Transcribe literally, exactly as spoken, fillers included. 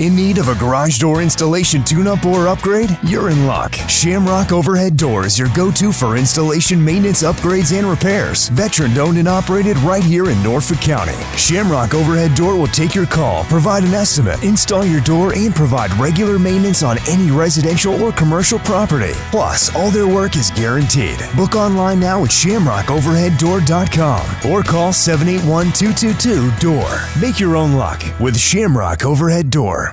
In need of a garage door installation tune-up or upgrade? You're in luck. Shamrock Overhead Door is your go-to for installation, maintenance, upgrades, and repairs. Veteran-owned and operated right here in Norfolk County. Shamrock Overhead Door will take your call, provide an estimate, install your door, and provide regular maintenance on any residential or commercial property. Plus, all their work is guaranteed. Book online now at shamrock overhead door dot com or call seven eight one, two two two, D O O R. Make your own luck with Shamrock Overhead Door.